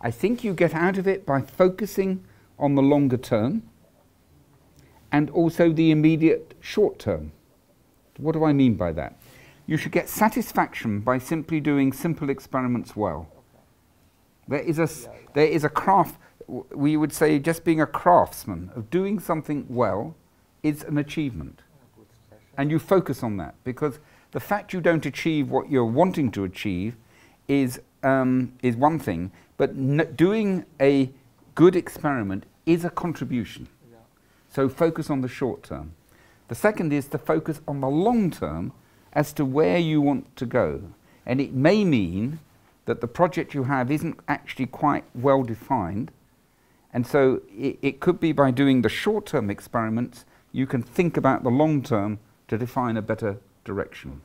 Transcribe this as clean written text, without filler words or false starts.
I think you get out of it by focusing on the longer term and also the immediate short term. What do I mean by that? You should get satisfaction by simply doing simple experiments well. There is a craft, we would say just being a craftsman of doing something well is an achievement. And you focus on that because the fact you don't achieve what you're wanting to achieve is one thing, but doing a good experiment is a contribution. Yeah. So focus on the short term. The second is to focus on the long term as to where you want to go. And it may mean that the project you have isn't actually quite well defined. And so it could be by doing the short term experiments, you can think about the long term to define a better direction.